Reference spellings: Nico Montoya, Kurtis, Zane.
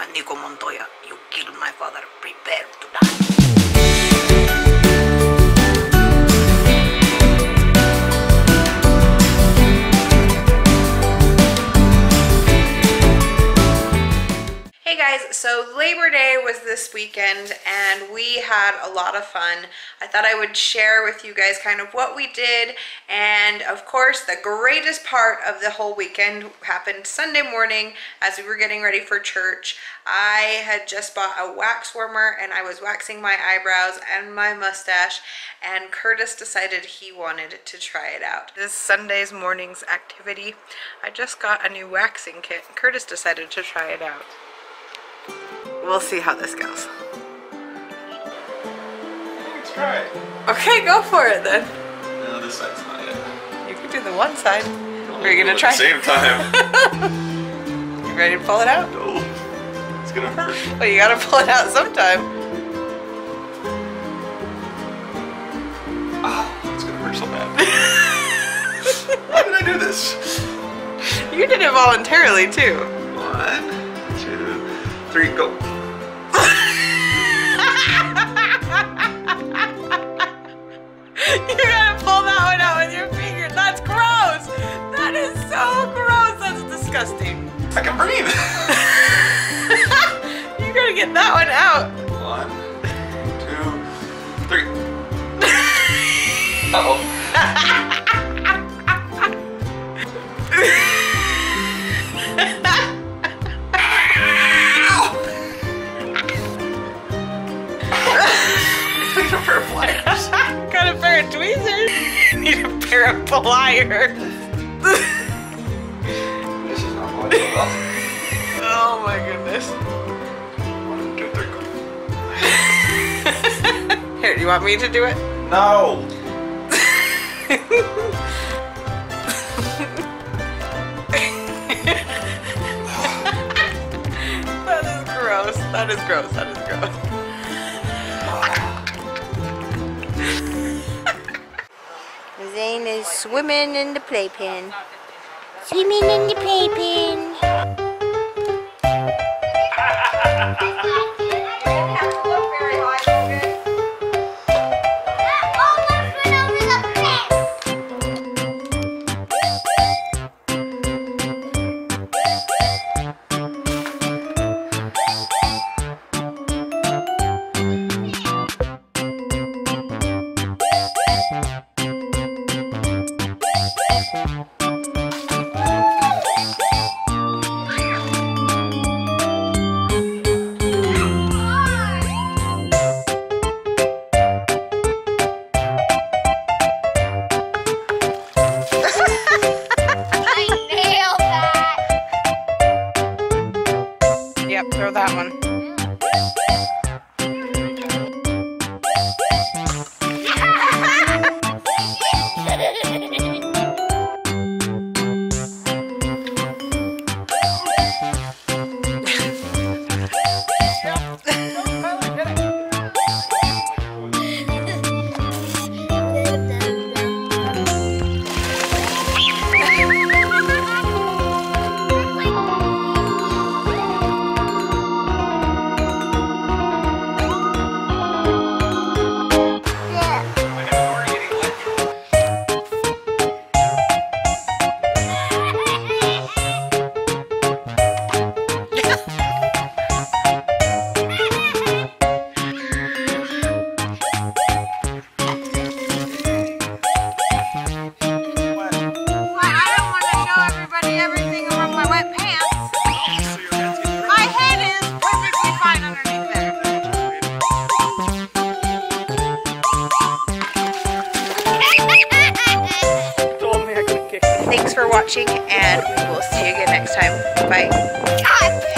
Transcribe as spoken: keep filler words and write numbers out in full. name is Nico Montoya. You killed my father. Prepare to die. So Labor Day was this weekend and we had a lot of fun. I thought I would share with you guys kind of what we did, and of course the greatest part of the whole weekend happened Sunday morning as we were getting ready for church. I had just bought a wax warmer and I was waxing my eyebrows and my mustache, and Kurtis decided he wanted to try it out. This Sunday's morning's activity, I just got a new waxing kit and Kurtis decided to try it out. We'll see how this goes. Let's try it. Okay, go for it then. No, this side's not it. You can do the one side. We'll We're gonna try at the same time. You ready to pull it out? No. It's gonna hurt. Well, you gotta pull it out sometime. Oh, it's gonna hurt so bad. Why did I do this? You did it voluntarily too. What? Three, go. You gotta pull that one out with your finger. That's gross. That is so gross. That's disgusting. I can breathe. You gotta get that one out. One, two, three. Uh-oh. Got a pair of tweezers. Need a pair of pliers. This is not going so well. Oh my goodness. One, two, three, go. Here, do you want me to do it? No. That is gross. That is gross. That is gross. Zane is swimming in the playpen. Swimming in the playpen. Throw that one. Thanks for watching, and we will see you again next time. Bye.